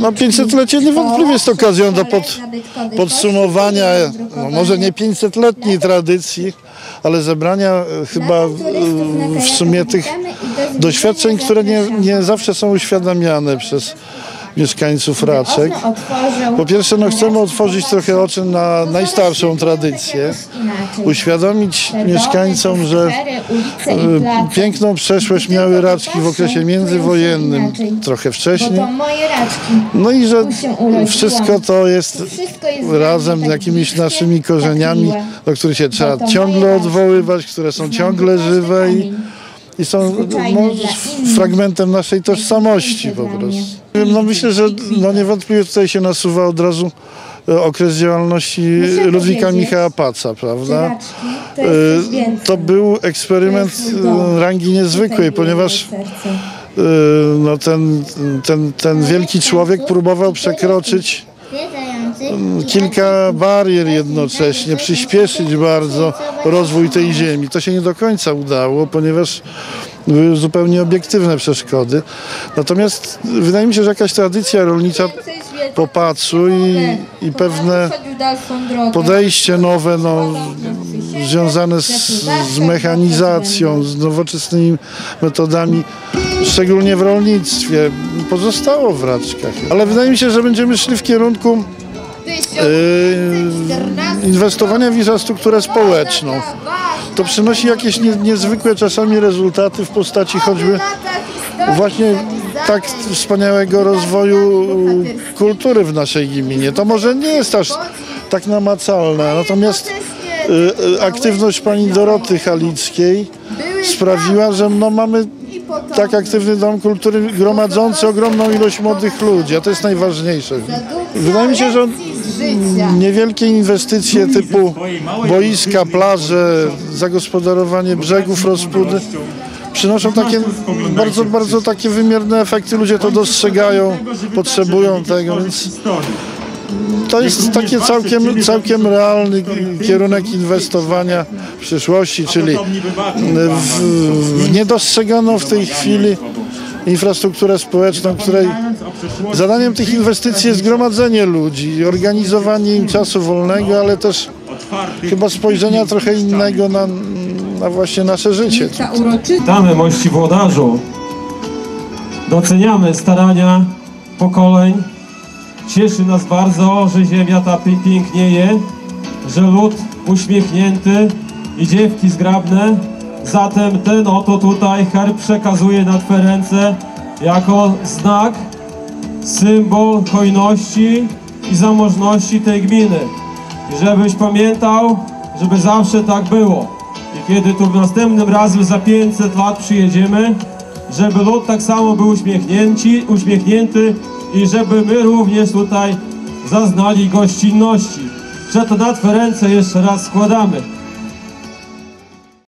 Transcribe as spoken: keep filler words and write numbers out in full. No pięćsetlecie niewątpliwie jest okazją do pod, podsumowania, no może nie pięćsetletniej tradycji, ale zebrania chyba w sumie tych doświadczeń, które nie, nie zawsze są uświadamiane przez mieszkańców Raczek. Po pierwsze, no, chcemy otworzyć trochę oczy na najstarszą tradycję, uświadomić mieszkańcom, że piękną przeszłość miały Raczki w okresie międzywojennym, trochę wcześniej, no i że wszystko to jest razem z jakimiś naszymi korzeniami, do których się trzeba ciągle odwoływać, które są ciągle żywe i I są no, fragmentem naszej tożsamości po prostu. No, myślę, że no, niewątpliwie tutaj się nasuwa od razu okres działalności Ludwika Michała Paca, prawda? To był eksperyment rangi niezwykłej, ponieważ no, ten, ten, ten wielki człowiek próbował przekroczyć kilka barier jednocześnie, przyspieszyć bardzo rozwój tej ziemi. To się nie do końca udało, ponieważ były zupełnie obiektywne przeszkody. Natomiast wydaje mi się, że jakaś tradycja rolnicza po Pacu i, i pewne podejście nowe, no, związane z, z mechanizacją, z nowoczesnymi metodami, szczególnie w rolnictwie, pozostało w Raczkach. Ale wydaje mi się, że będziemy szli w kierunku Yy, inwestowania w infrastrukturę społeczną. To przynosi jakieś nie, niezwykłe czasami rezultaty w postaci choćby właśnie tak wspaniałego rozwoju kultury w naszej gminie. To może nie jest aż tak namacalne, natomiast yy, aktywność pani Doroty Halickiej sprawiła, że no mamy tak aktywny dom kultury gromadzący ogromną ilość młodych ludzi, a to jest najważniejsze. Wydaje mi się, że niewielkie inwestycje typu boiska, plaże, zagospodarowanie brzegów Rospudy przynoszą takie bardzo, bardzo takie wymierne efekty. Ludzie to dostrzegają, potrzebują tego, więc to jest taki całkiem, całkiem realny kierunek inwestowania w przyszłości, czyli w, w niedostrzeganą w tej chwili infrastrukturę społeczną, której zadaniem tych inwestycji jest gromadzenie ludzi, organizowanie im czasu wolnego, ale też chyba spojrzenia trochę innego na, na właśnie nasze życie. Witamy, mości włodarzu. Doceniamy starania pokoleń. Cieszy nas bardzo, że ziemia ta pięknieje, że lud uśmiechnięty i dziewki zgrabne. Zatem ten oto tutaj herb przekazuje na Twe ręce jako znak, symbol hojności i zamożności tej gminy. I żebyś pamiętał, żeby zawsze tak było. I kiedy tu w następnym razem za pięćset lat przyjedziemy, żeby lud tak samo był uśmiechnięty, uśmiechnięty i żeby my również tutaj zaznali gościnności. Że to na Twe ręce jeszcze raz składamy.